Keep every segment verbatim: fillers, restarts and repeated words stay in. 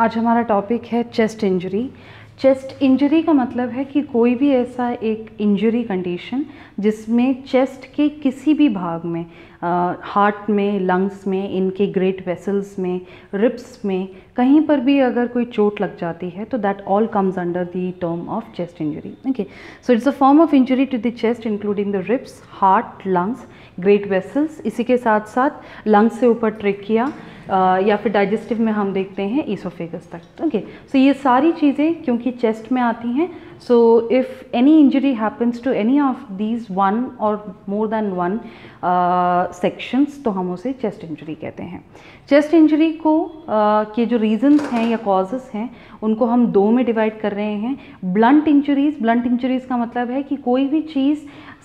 आज हमारा टॉपिक है चेस्ट इंजरी। चेस्ट इंजरी का मतलब है कि कोई भी ऐसा एक इंजरी कंडीशन जिसमें चेस्ट के किसी भी भाग में, हार्ट में, लंग्स में, इनके ग्रेट वेसल्स में, रिब्स में, कहीं पर भी अगर कोई चोट लग जाती है तो that all comes under the term of chest injury. Okay, so it's a form of injury to the chest including the ribs, heart, lungs, great vessels, इसी के साथ साथ लंग्स से ऊपर ट्रेकिया Uh, या फिर डाइजेस्टिव में हम देखते हैं ईसोफेगस तक। ओके, सो ये सारी चीज़ें क्योंकि चेस्ट में आती हैं, so if any injury happens to any of these one or more then one sections तो हम उसे चेस्ट इंजरी कहते हैं। चेस्ट इंजरी को uh, के जो रीजंस हैं या कॉजेस हैं उनको हम दो में डिवाइड कर रहे हैं। ब्लंट इंजरीज़, ब्लंट इंजरीज़ का मतलब है कि कोई भी चीज़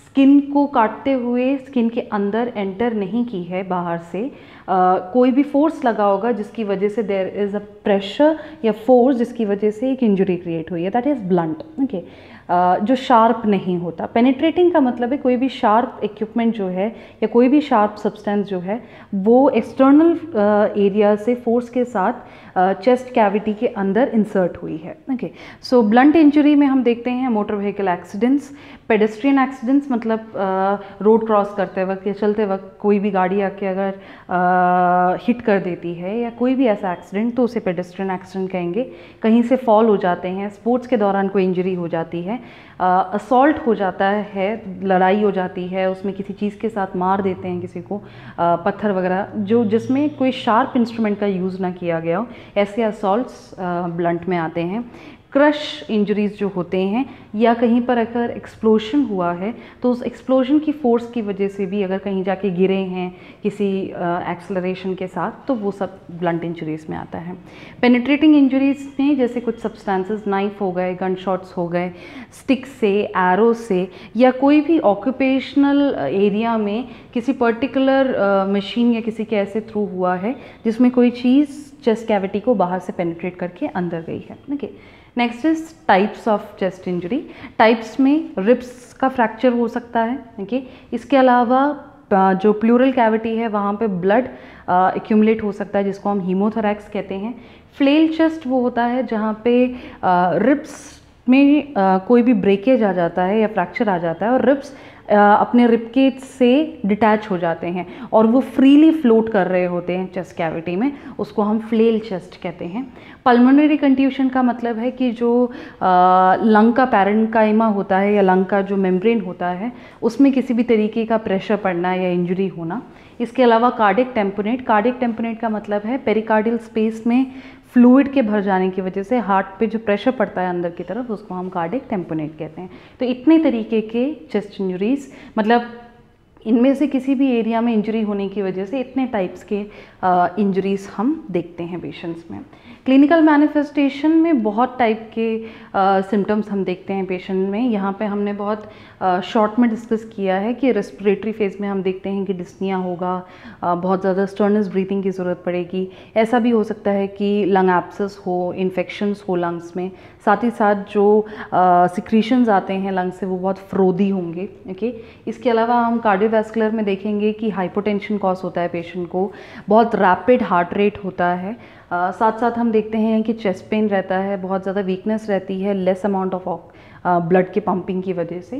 स्किन को काटते हुए स्किन के अंदर एंटर नहीं की है बाहर से, आ, कोई भी फोर्स लगा होगा जिसकी वजह से देयर इज़ अ प्रेशर या फोर्स जिसकी वजह से एक इंजरी क्रिएट हुई है, दैट इज़ ब्लंट। ओके, जो शार्प नहीं होता। पेनिट्रेटिंग का मतलब है कोई भी शार्प इक्विपमेंट जो है या कोई भी शार्प सब्सटेंस जो है वो एक्सटर्नल एरिया से फोर्स के साथ चेस्ट कैविटी के अंदर इंसर्ट हुई है। ओके, सो ब्लंट इंजरी में हम देखते हैं motor vehicle accidents, pedestrian accidents, मतलब रोड क्रॉस करते वक्त या चलते वक्त कोई भी गाड़ी आके अगर आ, हिट कर देती है या कोई भी ऐसा एक्सीडेंट तो उसे पेडेस्ट्रियन एक्सीडेंट कहेंगे। कहीं से फॉल हो जाते हैं, स्पोर्ट्स के दौरान कोई इंजरी हो जाती है, असॉल्ट हो जाता है, लड़ाई हो जाती है, उसमें किसी चीज़ के साथ मार देते हैं किसी को, आ, पत्थर वगैरह, जो जिसमें कोई शार्प इंस्ट्रूमेंट का यूज़ ना किया गया हो, ऐसे असॉल्ट्स ब्लंट में आते हैं। क्रश इंजरीज़ जो होते हैं, या कहीं पर अगर एक्सप्लोशन हुआ है तो उस एक्सप्लोशन की फ़ोर्स की वजह से भी अगर कहीं जाके गिरे हैं किसी एक्सेलरेशन के साथ तो वो सब ब्लंट इंजरीज़ में आता है। पेनिट्रेटिंग इंजरीज़ में जैसे कुछ सब्सटेंसेस, नाइफ हो गए, गन शॉट्स हो गए, स्टिक से, एरो से, या कोई भी ऑक्यूपेशनल एरिया में किसी पर्टिकुलर मशीन या किसी के ऐसे थ्रू हुआ है जिसमें कोई चीज़ चेस्ट कैविटी को बाहर से पेनिट्रेट करके अंदर गई है। Okay, next is types of chest injury. Types में रिब्स का फ्रैक्चर हो सकता है। ओके, इसके अलावा जो प्लूरल कैविटी है वहाँ पे ब्लड एक्यूमुलेट हो सकता है जिसको हम हीमोथोरैक्स कहते हैं। फ्लेल चेस्ट वो होता है जहाँ पे रिब्स में आ, कोई भी ब्रेकेज आ जाता है या फ्रैक्चर आ जाता है और रिब्स अपने रिबकेज से डिटैच हो जाते हैं और वो फ्रीली फ्लोट कर रहे होते हैं चेस्ट कैविटी में, उसको हम फ्लेल चेस्ट कहते हैं। पल्मोनरी कंट्यूशन का मतलब है कि जो लंग का पैरेन्काइमा होता है या लंग का जो मेम्ब्रेन होता है उसमें किसी भी तरीके का प्रेशर पड़ना या इंजरी होना। इसके अलावा कार्डियक टेम्पोनेट, कार्डियक टेम्पोनेट का मतलब है पेरिकार्डियल स्पेस में फ्लूइड के भर जाने की वजह से हार्ट पे जो प्रेशर पड़ता है अंदर की तरफ उसको हम कार्डियक टेम्पोनेट कहते हैं। तो इतने तरीके के चेस्ट इंजरीज, मतलब इनमें से किसी भी एरिया में इंजरी होने की वजह से इतने टाइप्स के इंजरीज़ हम देखते हैं पेशेंट्स में। क्लिनिकल मैनिफेस्टेशन में बहुत टाइप के सिम्टम्स हम देखते हैं पेशेंट में। यहाँ पे हमने बहुत शॉर्ट में डिस्कस किया है कि रेस्पिरेटरी फेज़ में हम देखते हैं कि डिस्निया होगा, आ, बहुत ज़्यादा स्टर्नस ब्रीथिंग की ज़रूरत पड़ेगी। ऐसा भी हो सकता है कि लंग एब्सेस हो, इन्फेक्शंस हो लंग्स में, साथ ही साथ जो सिक्रीशंस आते हैं लंग से वो बहुत फ्रोदी होंगे। ओके, इसके अलावा हम कार्डियोवैस्कुलर में देखेंगे कि हाइपोटेंशन कॉज होता है पेशेंट को, बहुत रैपिड हार्ट रेट होता है, आ, साथ साथ हम देखते हैं कि चेस्ट पेन रहता है, बहुत ज़्यादा वीकनेस रहती है लेस अमाउंट ऑफ ब्लड के पंपिंग की वजह से।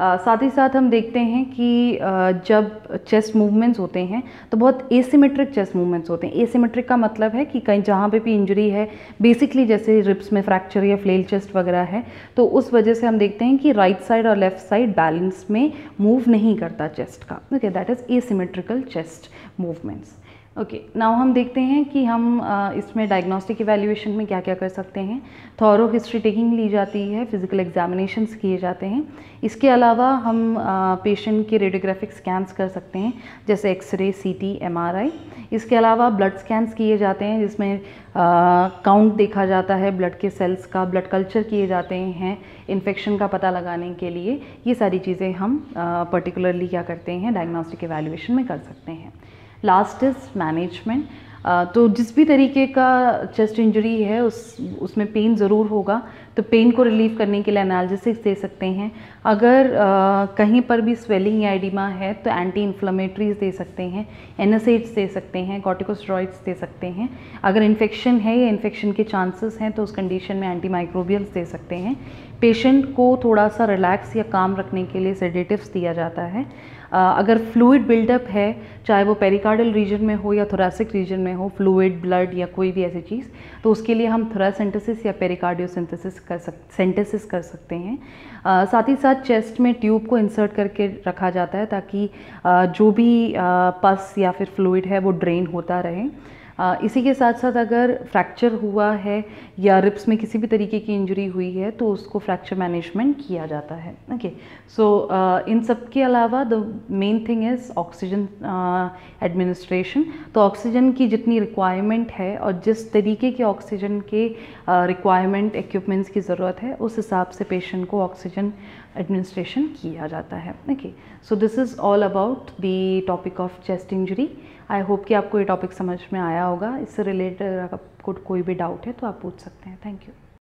आ, साथ ही साथ हम देखते हैं कि आ, जब चेस्ट मूवमेंट्स होते हैं तो बहुत एसिमेट्रिक चेस्ट मूवमेंट्स होते हैं। एसिमेट्रिक का मतलब है कि कहीं जहाँ पे भी इंजरी है, बेसिकली जैसे रिब्स में फ्रैक्चर या फ्लेल चेस्ट वगैरह है, तो उस वजह से हम देखते हैं कि राइट साइड और लेफ़्ट साइड बैलेंस में मूव नहीं करता चेस्ट का। Okay, that is asymmetrical chest movements. Okay, okay, now हम देखते हैं कि हम आ, इसमें डायग्नोस्टिक इवैल्यूएशन में क्या क्या कर सकते हैं। थॉरो हिस्ट्री टेकिंग ली जाती है, फिजिकल एग्जामिनेशंस किए जाते हैं। इसके अलावा हम आ, पेशेंट के रेडियोग्राफिक स्कैन्स कर सकते हैं जैसे एक्सरे, सीटी, एमआरआई। इसके अलावा ब्लड स्कैन्स किए जाते हैं जिसमें काउंट देखा जाता है ब्लड के सेल्स का, ब्लड कल्चर किए जाते हैं इन्फेक्शन का पता लगाने के लिए। ये सारी चीज़ें हम पर्टिकुलरली क्या करते हैं डायग्नोस्टिक इवैल्यूएशन में कर सकते हैं। Last is management. तो जिस भी तरीके का चेस्ट इंजरी है उस उसमें पेन ज़रूर होगा, तो पेन को रिलीव करने के लिए एनाल्जेसिक्स दे सकते हैं। अगर आ, कहीं पर भी स्वेलिंग या एडिमा है तो एंटी इन्फ्लेमेटरीज दे सकते हैं, एनासेड्स दे सकते हैं, कॉर्टिकोस्टेरॉइड्स दे सकते हैं। अगर इन्फेक्शन है या इन्फेक्शन के चांसेस हैं तो उस कंडीशन में एंटी माइक्रोबियल्स दे सकते हैं। पेशेंट को थोड़ा सा रिलैक्स या काम रखने के लिए सेडेटिव्स दिया जाता है। अगर फ्लूइड बिल्डअप है, चाहे वो पेरिकार्डियल रीजन में हो या थोरैसिक रीजन में हो, फ्लूइड, ब्लड या कोई भी ऐसी चीज़, तो उसके लिए हम थोरासेंटेसिस या पेरिकार्डियोसेंटेसिस कर सक सेंटेसिस कर सकते हैं। आ, साथ ही साथ चेस्ट में ट्यूब को इंसर्ट करके रखा जाता है ताकि आ, जो भी आ, पस या फिर फ्लूइड है वो ड्रेन होता रहे। आ, इसी के साथ साथ अगर फ्रैक्चर हुआ है या रिब्स में किसी भी तरीके की इंजरी हुई है तो उसको फ्रैक्चर मैनेजमेंट किया जाता है। ओके, सो इन सब के अलावा the main thing is oxygen administration. तो ऑक्सीजन की जितनी रिक्वायरमेंट है और जिस तरीके के ऑक्सीजन के रिक्वायरमेंट इक्विपमेंट्स की ज़रूरत है उस हिसाब से पेशेंट को ऑक्सीजन एडमिनिस्ट्रेशन किया जाता है। Okay, so this is all about the topic of chest injury. I hope कि आपको ये टॉपिक समझ में आया होगा। इससे रिलेटेड अगर आपको कोई भी डाउट है तो आप पूछ सकते हैं। Thank you.